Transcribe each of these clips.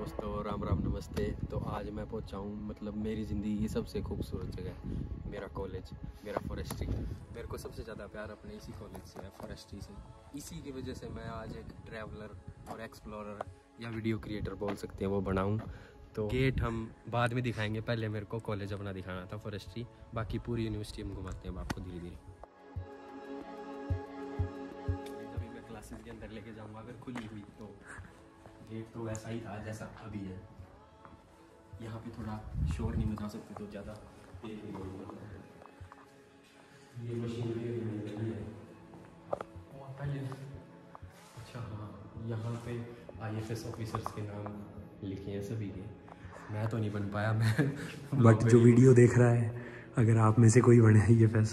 दोस्तों राम राम नमस्ते। तो आज मैं पहुंचा हूँ मतलब मेरी ज़िंदगी की सबसे खूबसूरत जगह है मेरा कॉलेज, मेरा फॉरेस्ट्री। मेरे को सबसे ज़्यादा प्यार अपने इसी कॉलेज से है, फॉरेस्ट्री से। इसी की वजह से मैं आज एक ट्रैवलर और एक्सप्लोरर या वीडियो क्रिएटर बोल सकते हैं वो बनाऊँ। तो गेट हम बाद में दिखाएंगे, पहले मेरे को कॉलेज अपना दिखाना था फॉरेस्ट्री। बाकी पूरी यूनिवर्सिटी हम घुमाते हैं आपको धीरे धीरे। क्लासेस के अंदर लेके जाऊंगा अगर खुली हुई तो। गेट तो वैसा ही था जैसा अभी है। यहाँ पे थोड़ा शोर नहीं मचा सकते तो ज़्यादा। ये मशीन पहले अच्छा हाँ, यहाँ पे IFS ऑफिसर्स के नाम लिखे हैं सभी के। मैं तो नहीं बन पाया मैं बट जो वीडियो देख रहा है अगर आप में से कोई बने IFS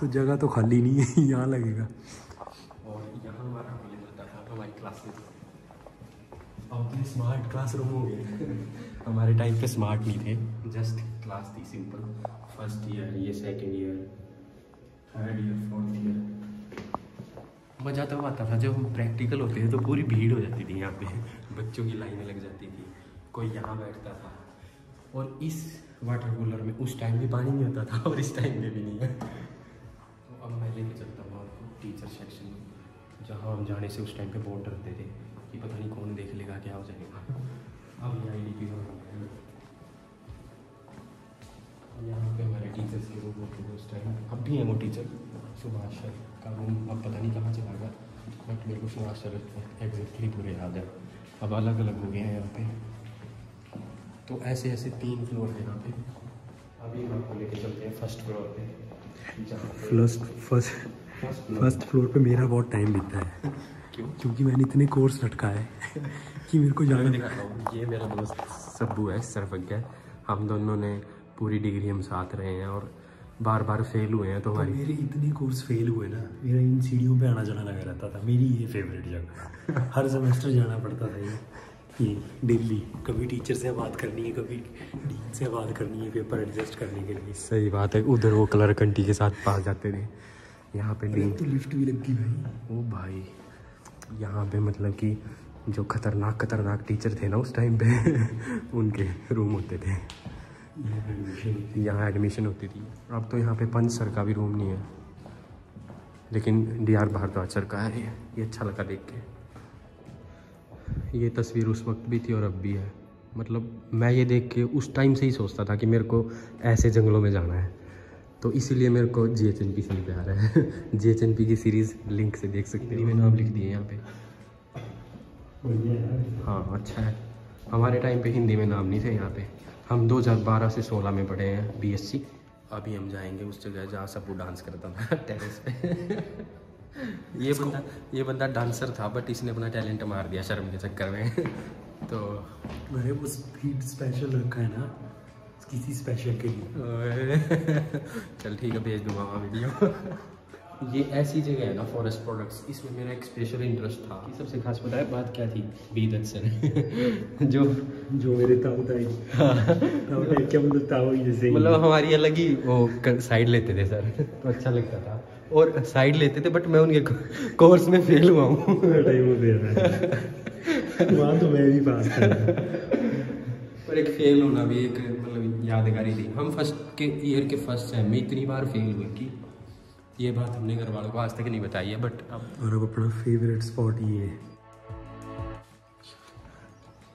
तो जगह तो खाली नहीं है, यहाँ लगेगा। अब ये स्मार्ट क्लासरूम हो गए हमारे टाइम पे स्मार्ट नहीं थे, जस्ट क्लास थी सिंपल। फर्स्ट ईयर, ये second year, third year, fourth year. मज़ा तब आता था जब हम प्रैक्टिकल होते थे तो पूरी भीड़ हो जाती थी यहाँ पे, बच्चों की लाइनें लग जाती थी, कोई यहाँ बैठता था। और इस वाटर कूलर में उस टाइम भी पानी नहीं होता था और इस टाइम में भी नहीं है। तो अब मैं लेके चलता हूँ आपको टीचर सेक्शन में, जहाँ हम जाने से उस टाइम पे बहुत डरते थे कि पता नहीं कौन देख लेगा, क्या हो जाएगा। अब ये IDP हो रहा है। यहाँ पे हमारे टीचर्स के रूम होते थे उस टाइम, अब भी हैं वो टीचर। सुभाष सर का रूम अब पता नहीं कहाँ चला गया, बट मेरे को सुभाष सर एग्जैक्टली पूरे याद है। अब अलग अलग हो गए हैं यहाँ पे। तो ऐसे ऐसे 3 फ्लोर है यहाँ पे। अभी हम आपको लेके चलते हैं फर्स्ट फ्लोर पे, जहाँ फर्स्ट फ्लोर पे मेरा बहुत टाइम बीतता है क्यों? क्योंकि मैंने इतने कोर्स लटका है कि मेरे को जाना दिखाता हूँ। ये मेरा दोस्त सब्बू है, सर्वज्ञ है। हम दोनों ने पूरी डिग्री हम साथ रहे हैं और बार बार फेल हुए हैं। तो हमारे मेरे इतने कोर्स फेल हुए ना, मेरा इन सीढ़ियों पे आना जाना लगा रहता था। मेरी ये फेवरेट जगह हर सेमेस्टर जाना पड़ता था ये दिल्ली। कभी टीचर से बात करनी है, कभी डीन से बात करनी है पेपर एडजस्ट करने के लिए। सही बात है, उधर वो कलर कंटी के साथ पास जाते थे, यहाँ पे तो लिफ्ट भी लगती भाई। ओ भाई, यहाँ पे मतलब कि जो खतरनाक टीचर थे ना उस टाइम पे उनके रूम होते थे, यहाँ एडमिशन होती थी। अब तो यहाँ पे पंच सर का भी रूम नहीं है, लेकिन DR भारद्वाज सर का है। ये अच्छा लगा देख के। ये तस्वीर उस वक्त भी थी और अब भी है। मतलब मैं ये देख के उस टाइम से ही सोचता था कि मेरे को ऐसे जंगलों में जाना है, तो इसीलिए मेरे को GHNP से प्यार है। GHNP की सीरीज़ लिंक से देख सकते हैं। मैंने नाम लिख दिए यहाँ पे। हाँ अच्छा है, हमारे टाइम पे हिंदी में नाम नहीं थे यहाँ पे। हम 2012 से 16 में पढ़े हैं BSc। अभी हम जाएंगे उस जगह जहाँ सबू डांस करता था टेरेस पे। ये बंदा डांसर था बट इसने अपना टैलेंट मार दिया शर्म के चक्कर में। तो मैंने वो स्पीड स्पेशल रखा है ना किसी स्पेशल के लिए। चल ठीक है, भेज दूंगा वहाँ वीडियो। ये ऐसी जगह है ना फॉरेस्ट प्रोडक्ट्स, इसमें मेरा एक स्पेशल इंटरेस्ट था। सबसे खास पता है बात क्या थी? बीदत सर जो मेरे ताऊ ताई क्या मतलब ताऊ ही जैसे, मतलब हमारी अलग ही वो साइड लेते थे सर, तो अच्छा लगता था। और साइड लेते थे बट मैं उनके कोर्स में फेल हुआ हूँ। वहाँ तो मैं भी पास था। पर एक फेल होना भी एक मतलब यादगारी थी। हम फर्स्ट ईयर के फर्स्ट सेम में इतनी बार फेल हुए कि ये बात हमने घर वालों को आज तक नहीं बताई है। बट अब अपना फेवरेट स्पॉट ये है।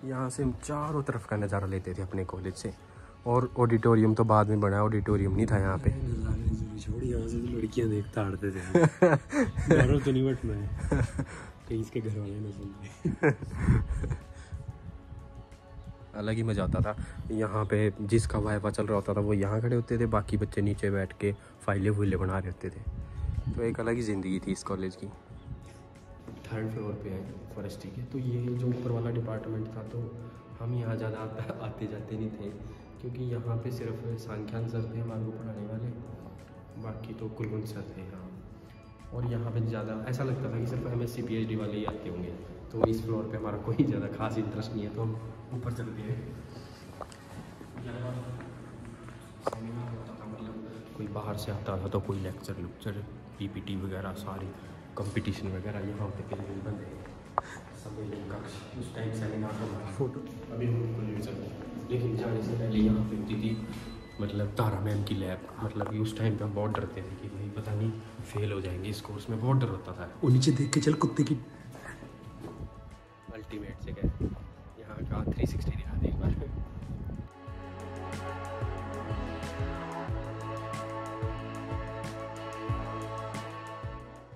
यहाँ से हम चारों तरफ का नज़ारा लेते थे अपने कॉलेज से। और ऑडिटोरियम तो बाद में बना, ऑडिटोरियम नहीं था यहाँ पे। यहाँ से तो लड़कियाँ देखता आड़ते थे, इसके घर वाले ने सुन। अलग ही मज़ा आता था यहाँ पे। जिसका वाइवा चल रहा होता था वो यहाँ खड़े होते थे, बाकी बच्चे नीचे बैठ के फाइलें फूलें बना रहे होते थे। तो एक अलग ही ज़िंदगी थी इस कॉलेज की। थर्ड फ्लोर पे है फॉरेस्ट्री के। तो ये जो ऊपर वाला डिपार्टमेंट था तो हम यहाँ ज़्यादा आते जाते नहीं थे, क्योंकि यहाँ पे सिर्फ सांख्यान सर थे हमारे को पढ़ाने वाले, बाकी तो कुलवंत सर थे यहाँ। और यहाँ पे ज़्यादा ऐसा लगता था कि सिर्फ MSc PhD वाले ही आते होंगे। तो इस फ्लोर पे हमारा कोई ज़्यादा खास इंटरेस्ट नहीं है, तो हम ऊपर चलते हैं। सेमिनार होता था, मतलब कोई बाहर से आता था तो कोई लेक्चर वगैरह, सारी कंपटीशन वगैरह यहाँ होते थे। सब लोग कक्ष उस टाइम सेमिनार का फोटो अभी बिल्कुल नहीं सकता, लेकिन जाने से पहले यहाँ पे दीदी मतलब तारा मैम की लैब, मतलब उस टाइम पे हम बहुत डरते थे कि भाई पता नहीं फेल हो जाएंगे इस कोर्स में, बहुत डर होता था। वो नीचे देख के चल कुत्ते की अल्टीमेट से गए, यहाँ का 360 दिखा दे एक बार।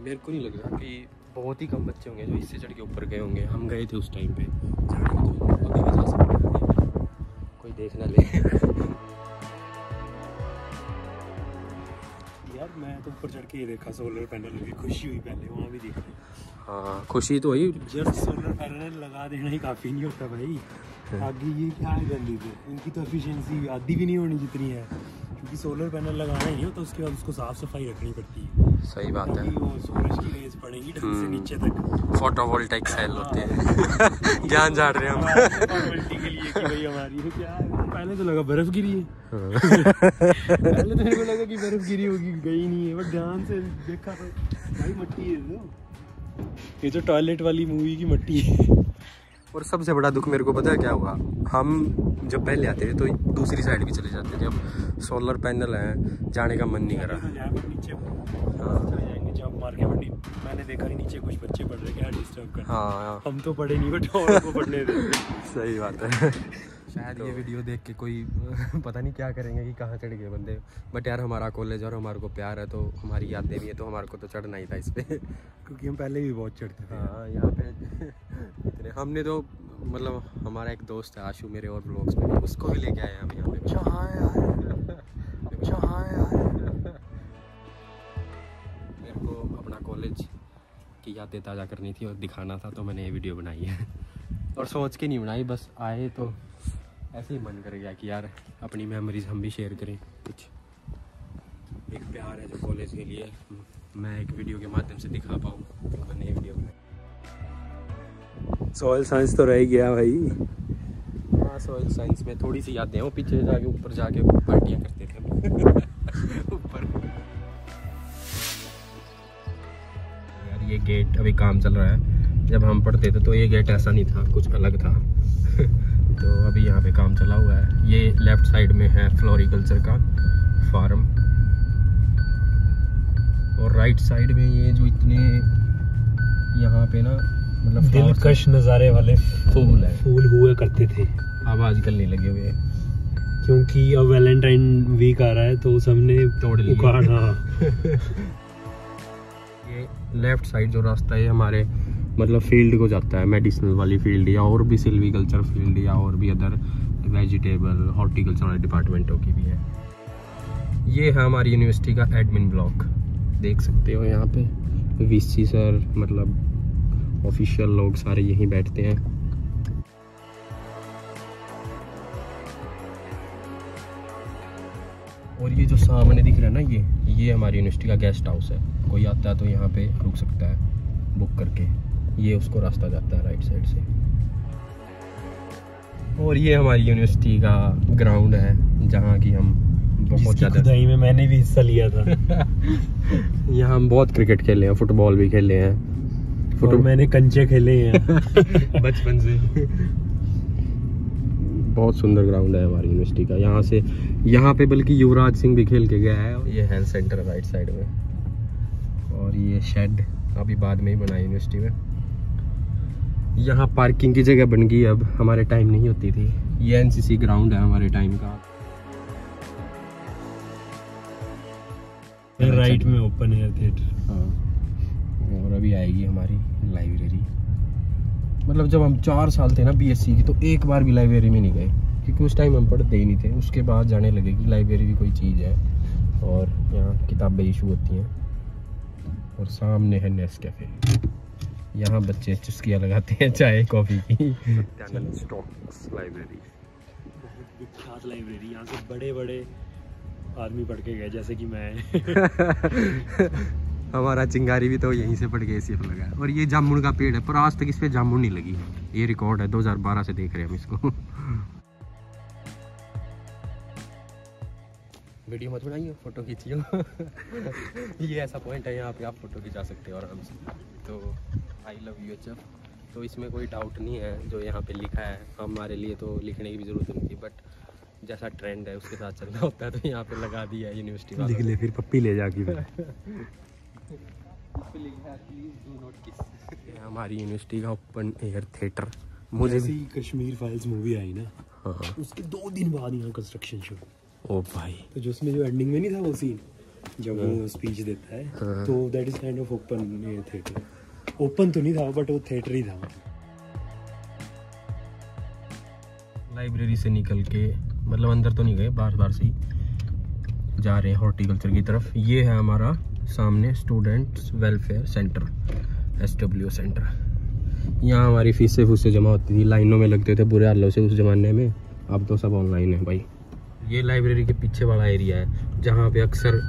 मेरे को नहीं लग रहा कि बहुत ही कम बच्चे होंगे जो इससे चढ़ के ऊपर गए होंगे, हम गए थे उस टाइम पे, कोई देख ना ले। मैं तो ऊपर चढ़ के ये देखा सोलर पैनल की खुशी हुई, पहले वहाँ भी देखा। हाँ खुशी तो हुई, जस्ट सोलर पैनल लगा देना ही काफ़ी नहीं होता भाई, आगे ये क्या है गंदी थी, इनकी तो एफिशिएंसी आधी भी नहीं होनी जितनी है, क्योंकि सोलर पैनल लगाना ही हो तो उसके बाद उसको साफ सफाई रखनी पड़ती है। सही बात है, वो सूरज की रेज पड़ेगी ढंग से नीचे तक, फोटोवोल्टाइक सेल होते हैं। जान जा रहे हम के लिए कि भाई हमारी क्या है। पहले तो लगा बर्फ गिरी है। पहले तो मेरे को लगा कि बर्फ गिरी होगी, गई नहीं है, बट ध्यान से देखा तो भाई मट्टी है, ये तो टॉयलेट वाली मूवी की मट्टी है। और सबसे बड़ा दुख मेरे को पता है क्या हुआ, हम जब पहले आते थे तो दूसरी साइड भी चले जाते थे, अब सोलर पैनल है जाने का मन नहीं कर रहा। मैंने देखा ही नीचे कुछ बच्चे पढ़ रहे क्या डिस्टर्ब कर, हाँ हम तो पढ़े नहीं बट और को पढ़ने दे। सही बात है, शायद ये वीडियो देख के कोई पता नहीं क्या करेंगे कि कहाँ चढ़ गए बंदे, बट यार हमारा कॉलेज और हमारे को प्यार है तो हमारी यादें भी है, तो हमारे को तो चढ़ना ही था इस पर, क्योंकि हम पहले भी बहुत चढ़ते थे। हाँ यहाँ पे इतने हमने तो मतलब हमारा एक दोस्त है आशू मेरे और ब्लॉग्स में, उसको भी लेके आए हम यहाँ पे। मेरे को अपना कॉलेज की यादें ताज़ा करनी थी और दिखाना था, तो मैंने ये वीडियो बनाई है, और सोच के नहीं बनाई, बस आए तो ऐसे ही मन कर गया कि यार अपनी मेमोरीज हम भी शेयर करें। कुछ एक प्यार है जो कॉलेज के लिए मैं एक वीडियो के माध्यम से दिखा पाऊँ, तो मैंने ये वीडियो बनाई। सॉइल साइंस तो रह गया भाई। हाँ सॉइल साइंस में थोड़ी सी यादें, वो पीछे जाके ऊपर जाके पार्टियाँ करते थे ऊपर। यार ये गेट अभी काम चल रहा है, जब हम पढ़ते थे तो ये गेट ऐसा नहीं था, कुछ अलग था। तो अभी यहाँ पे काम चला हुआ है। ये लेफ्ट साइड में है फ्लोरिकल्चर का फार्म, और राइट साइड में ये जो इतने यहाँ पे ना मतलब दिलकश नज़ारे वाले फूल है, फूल हुए करते थे, अब आजकल नहीं लगे हुए क्योंकि अब वैलेंटाइन वीक आ रहा है तो सबने तोड़ लिया। ये लेफ्ट साइड जो रास्ता है हमारे मतलब फील्ड को जाता है, मेडिसिनल वाली फील्ड या और भी सिल्वीकल्चर फील्ड या और भी अदर वेजिटेबल हॉर्टिकल्चर वाले डिपार्टमेंटों की भी है। ये है हमारी यूनिवर्सिटी का एडमिन ब्लॉक, देख सकते हो यहाँ पे वीसी सर मतलब ऑफिशियल लोग सारे यहीं बैठते हैं। और ये जो सामने दिख रहा है ना ये हमारी यूनिवर्सिटी का गेस्ट हाउस है, कोई आता है तो यहाँ पे रुक सकता है बुक करके, ये उसको रास्ता जाता है राइट साइड से। और ये हमारी यूनिवर्सिटी का ग्राउंड है जहाँ की हम बहुत ज़्यादा खुदाई में मैंने भी हिस्सा लिया था। यहाँ हम बहुत क्रिकेट खेले हैं, फुटबॉल भी खेले हैं, फुटबॉल मैंने कंचे खेले हैं बचपन से। बहुत सुंदर ग्राउंड है हमारी यूनिवर्सिटी का, यहाँ से यहाँ पे बल्कि युवराज सिंह भी खेल के गया है। ये हेल्थ सेंटर राइट साइड में, और ये शेड अभी बाद में ही बना यूनिवर्सिटी में। यहाँ पार्किंग की जगह बन गई, अब हमारे टाइम नहीं होती थी। ये एनसीसी ग्राउंड है हमारे टाइम का, राइट में ओपन एयर थिएटर। हाँ और अभी आएगी हमारी लाइब्रेरी, मतलब जब हम 4 साल थे ना बीएससी की तो एक बार भी लाइब्रेरी में नहीं गए, क्योंकि उस टाइम हम पढ़ते ही नहीं थे। उसके बाद जाने लगे कि लाइब्रेरी भी कोई चीज़ है, और यहाँ किताबें इशू होती हैं। और सामने है नेस कैफ़े, यहाँ बच्चे चुस्कियाँ लगाते हैं चाय कॉफ़ी की। स्टॉक्स लाइब्रेरी बहुत विख्यात लाइब्रेरी, यहाँ से बड़े बड़े आदमी पढ़ के गए, जैसे कि मैं। हमारा चिंगारी भी तो यहीं से पढ़ के एसीएफ लगा। और ये जामुन का पेड़ है, पर आज तक इस पर जामुन नहीं लगी, ये रिकॉर्ड है, 2012 से देख रहे हैं हम इसको। वीडियो मत बनाइए, फ़ोटो खींचियो। ये ऐसा पॉइंट है यहाँ पे आप फ़ोटो खिंचा सकते हो आराम से। तो आई लव यू HF, तो इसमें कोई डाउट नहीं है। जो यहाँ पे लिखा है हमारे लिए तो लिखने की भी ज़रूरत नहीं थी, बट जैसा ट्रेंड है उसके साथ चलना होता है, तो यहाँ पे लगा दिया यूनिवर्सिटी वालों ने। फिर पप्पी ले जाके हमारी यूनिवर्सिटी का ओपन एयर थिएटर। मुझे भी कश्मीर फाइल्स मूवी आई ना, हाँ, उसके 2 दिन बाद यहाँ कंस्ट्रक्शन शुरू। ओ भाई, तो जो उसमें जो एंडिंग में नहीं था वो सीन जब वो स्पीच देता है, हाँ, तो that is kind of open air theatre. Open तो नहीं था बट वो थिएटर ही था। लाइब्रेरी से निकल के मतलब अंदर तो नहीं गए, बाहर से ही जा रहे हैं हॉर्टिकल्चर की तरफ। ये है हमारा सामने students welfare centre, SWO centre. यहाँ हमारी फीसें फूसें जमा होती थी, लाइनों में लगते थे बुरे हालों से उस ज़माने में। अब तो सब ऑनलाइन है भाई। ये लाइब्रेरी के पीछे वाला एरिया है जहाँ पे अक्सर,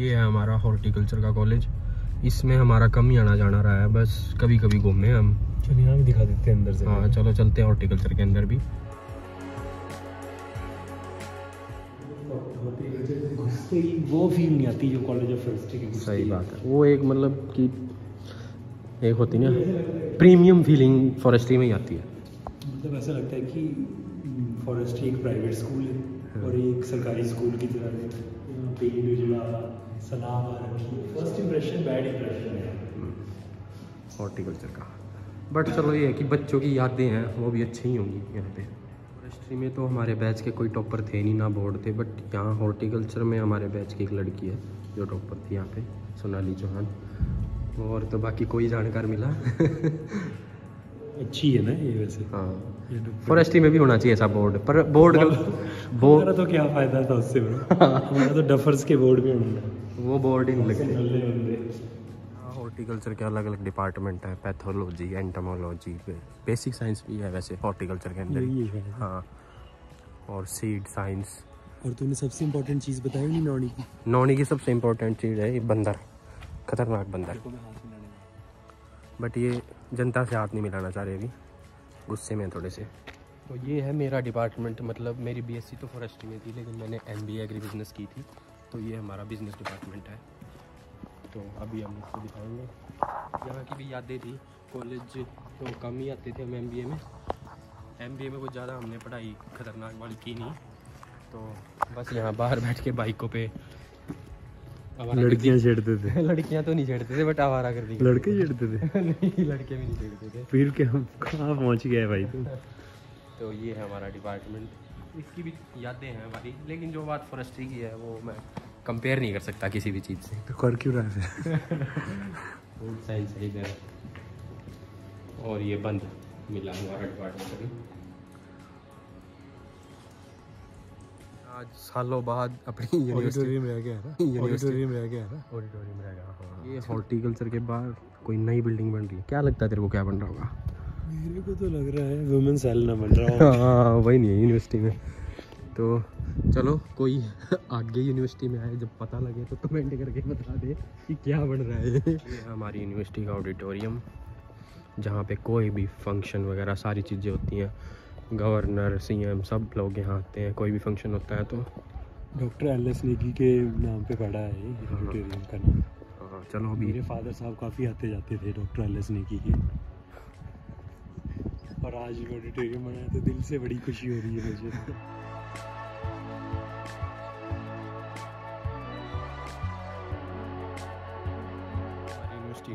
ये है हमारा हॉर्टिकल्चर का कॉलेज। इसमें हमारा कम ही आना जाना रहा है, बस कभी कभी घूमे हम। चलिए यहाँ भी दिखा देते हैं अंदर से। हाँ चलो चलते हैं हॉर्टिकल्चर के अंदर भी। वो फील नहीं आती जो कॉलेज ऑफ फॉरेस्ट्री की। सही बात है, वो एक मतलब कि एक होती ना प्रीमियम फीलिंग फॉरेस्ट्री में ही आती है। मतलब ऐसा लगता है कि फॉरेस्ट्री एक प्राइवेट स्कूल है और एक सरकारी स्कूल की तरह है। फर्स्ट इंप्रेशन बैड इंप्रेशन है हॉर्टिकल्चर का, बट चलो ये है कि बच्चों की यादें हैं वो भी अच्छी ही होंगी। यहाँ पे फॉरेस्ट्री में तो हमारे बैच के कोई टॉपर थे नहीं, ना बोर्ड थे, बट यहाँ हॉर्टिकल्चर में हमारे बैच की एक लड़की है जो टॉपर थी यहाँ पे, सोनाली चौहान। और तो बाकी कोई जानकार मिला अच्छी है ना ये वैसे। हाँ फॉरेस्ट्री में भी होना चाहिए ऐसा बोर्ड, पर बोर्ड बोर्ड तो क्या फ़ायदा था उससे हमारा तो डफर्स के बोर्ड भी होना, वो बोर्ड ही नहीं लगते। हॉर्टिकल्चर के अलग अलग डिपार्टमेंट है, पैथोलॉजी, एंटोमोलॉजी, बेसिक साइंस भी है वैसे हॉर्टिकल्चर के अंदर। हाँ और सीड साइंस। और तूने सबसे इम्पोर्टेंट चीज़ बताई नहीं, नौनी की। नौनी की सबसे इम्पोर्टेंट चीज़ है ये बंदर, खतरनाक बंदर। बट ये जनता से हाथ नहीं मिलाना चाह रहे, अभी गुस्से में थोड़े से। तो ये है मेरा डिपार्टमेंट, मतलब मेरी BSc तो फॉरेस्ट्री में थी लेकिन मैंने MBA एग्री बिजनेस की थी, तो ये हमारा बिजनेस डिपार्टमेंट है। तो अभी हम इसको दिखाएंगे। यहाँ की भी यादें थी, कॉलेज तो कम ही आते थे हम MBA में कुछ ज़्यादा हमने पढ़ाई खतरनाक वाली की नहीं, तो बस यहाँ बाहर बैठ के बाइकों पे लड़कियाँ छेड़ते थे। लड़कियाँ तो नहीं छेड़ते थे बट आवारा कर दी। लड़के छेड़ते थे? नहीं लड़के भी नहीं छेड़ते थे। फिर क्या हम कहाँ पहुँच गए भाई तुम। तो ये है हमारा डिपार्टमेंट, इसकी भी यादें हैं भाई, लेकिन जो बात फॉरेस्ट्री की है वो मैं कंपेयर नहीं कर सकता किसी भी चीज़ से। तो कर क्यों रहा है फूड साइंस सही है। और ये बंद मिला हमारा डिपार्टमेंट। आज सालों बाद अपनी ऑडिटोरियम रह गया है ना, ऑडिटोरियम रह गया। हाँ ये हॉर्टिकल्चर के बाहर कोई नई बिल्डिंग बन रही है, क्या लगता है तेरे को क्या बन रहा होगा? मेरे को तो लग रहा है वुमेन सेल ना बन रहा हो। हाँ वही नहीं है यूनिवर्सिटी में। तो चलो कोई आगे यूनिवर्सिटी में आए जब पता लगे तो कमेंट करके बता दे कि क्या बन रहा है। ये हमारी यूनिवर्सिटी का ऑडिटोरियम जहाँ पे कोई भी फंक्शन वगैरह सारी चीज़ें होती हैं, गवर्नर CM सब लोग यहाँ आते हैं, कोई भी फंक्शन होता है। तो डॉक्टर LS नेगी के नाम पे पड़ा है ऑडिटोरियम का नाम। हाँ चलो अभी मेरे फादर साहब काफ़ी आते जाते थे डॉक्टर LS नेगी के, और आज ऑडिटोरियम बनाया तो दिल से बड़ी खुशी हो रही है मुझे।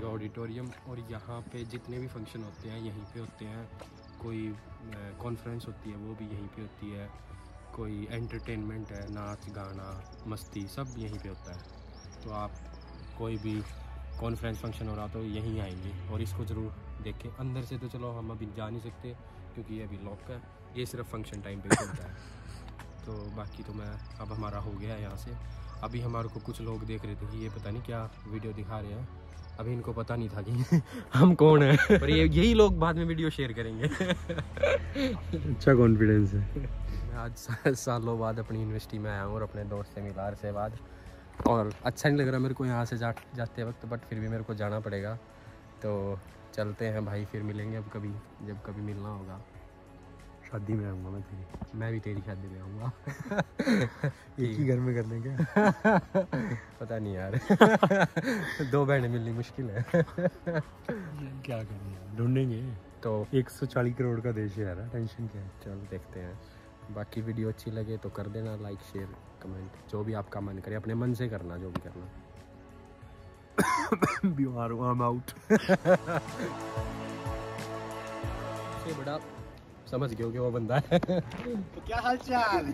का ऑडिटोरियम, और यहाँ पे जितने भी फंक्शन होते हैं यहीं पे होते हैं। कोई कॉन्फ्रेंस होती है वो भी यहीं पे होती है, कोई एंटरटेनमेंट है, नाच गाना मस्ती सब यहीं पे होता है। तो आप कोई भी कॉन्फ्रेंस फंक्शन हो रहा तो यहीं आएंगे और इसको ज़रूर देखें अंदर से। तो चलो हम अभी जा नहीं सकते क्योंकि ये अभी लॉक है, ये सिर्फ फंक्शन टाइम पर होता है। तो बाकी तो मैं अब हमारा हो गया यहाँ से। अभी हमारे को कुछ लोग देख रहे थे कि ये पता नहीं क्या वीडियो दिखा रहे हैं, अभी इनको पता नहीं था कि हम कौन है, पर ये यही लोग बाद में वीडियो शेयर करेंगे। अच्छा कॉन्फिडेंस है। मैं आज सालों बाद अपनी यूनिवर्सिटी में आया हूँ और अपने दोस्त से मिला से बाद, और अच्छा नहीं लग रहा मेरे को यहाँ से जाते वक्त, बट फिर भी मेरे को जाना पड़ेगा। तो चलते हैं भाई, फिर मिलेंगे अब कभी, जब कभी मिलना होगा। शादी में आऊँगा मैं तेरी, मैं भी तेरी शादी में आऊँगा। एक ही घर में कर लेंगे। पता नहीं यार। 2 बहनें मिलनी मुश्किल है। क्या करेंगे, ढूंढेंगे। तो 140 करोड़ का देश है यार, टेंशन क्या है। चलो देखते हैं, बाकी वीडियो अच्छी लगे तो कर देना लाइक शेयर कमेंट, जो भी आपका मन करे अपने मन से करना जो भी करना। बीमार हूँ, आई एम आउट। सबसे बड़ा समझ गए वो बंदा है। तो क्या हाल चाल।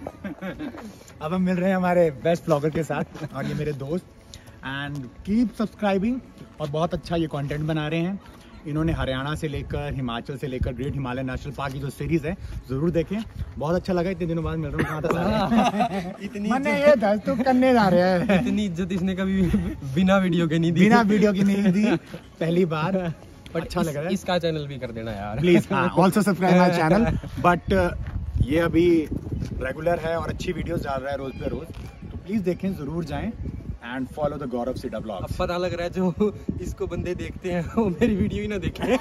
अब हम मिल रहे हैं हमारे बेस्ट ब्लॉगर के साथ और ये मेरे दोस्त, एंड कीप सब्सक्राइबिंग। और बहुत अच्छा ये कंटेंट बना रहे हैं, इन्होंने हरियाणा से लेकर हिमाचल से लेकर ग्रेट हिमालय नेशनल पार्क की जो सीरीज है जरूर देखें, बहुत अच्छा लगा। इतने दिनों बाद मिल रहा हूँ। इतनी ये तो करने जा रहे हैं, इतनी इज्जत इसने कभी बिना वीडियो के नहीं दी, पहली बार। बट अच्छा लग रहा है, इसका चैनल भी कर देना यार please. Also subscribe my channel. But ये अभी रेगुलर है और अच्छी वीडियोस डाल रहा है रोज पे रोज, तो प्लीज देखें, जरूर जाएं एंड फॉलो द गौरव सीडा ब्लॉग्स। अब पता लग रहा है जो इसको बंदे देखते हैं वो मेरी वीडियो ही ना देखें।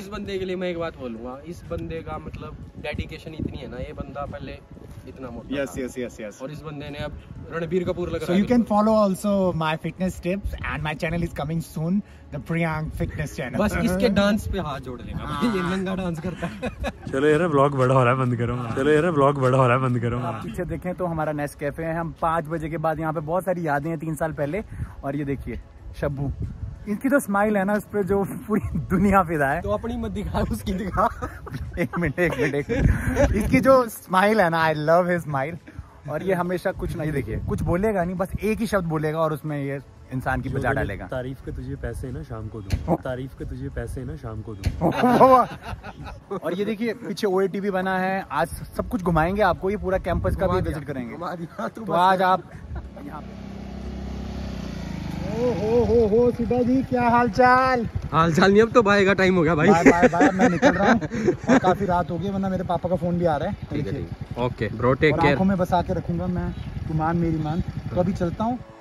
इस बंदे के लिए मैं एक बात बोलूँगा, इस बंदे का मतलब डेडिकेशन इतनी है ना, ये बंदा पहले इतना मोटा yes. और इस बंदे ने अब रणबीर कपूर लग रहा है। So you can follow also my fitness tips and my channel is coming soon, the Priyank Fitness Channel। बस इसके डांस पे हाथ जोड़ लेना, ये नंगा डांस करता है। चलो यार व्लॉग बड़ा हो रहा है, बंद करो। आप पीछे देखें तो हमारा नेस्ट कैफे है। हम 5 बजे के बाद यहाँ पे बहुत सारी यादें हैं 3 साल पहले। और ये देखिए शब्बू, इनकी तो स्माइल है ना, उस पर जो पूरी दुनिया फिदा है। तो अपनी मत दिखा, उसकी दिखा। एक मिनट। इसकी जो स्माइल है ना, आई लव हिज स्माइल। और ये हमेशा कुछ नहीं, देखिए कुछ बोलेगा नहीं, बस एक ही शब्द बोलेगा और उसमें ये इंसान की बजा डालेगा। तारीफ के तुझे पैसे ना शाम को दूं, तारीफ के तुझे पैसे ना शाम को दूं। और ये देखिए पीछे OATV बना है। आज सब कुछ घुमाएंगे आपको, ये पूरा कैंपस का भी विजिट करेंगे। तो आज आप हो सीधा जी, क्या हाल चाल नहीं। अब तो भाई का टाइम हो गया भाई। बाय, मैं निकल रहा हूँ। काफी रात हो गई वरना मेरे पापा का फोन भी आ रहा है। ठीक है, ओके ब्रो, टेक केयर। आंखों में बसा के रखूंगा मैं, तुम्हारी मेरी मान। तो अभी चलता हूँ।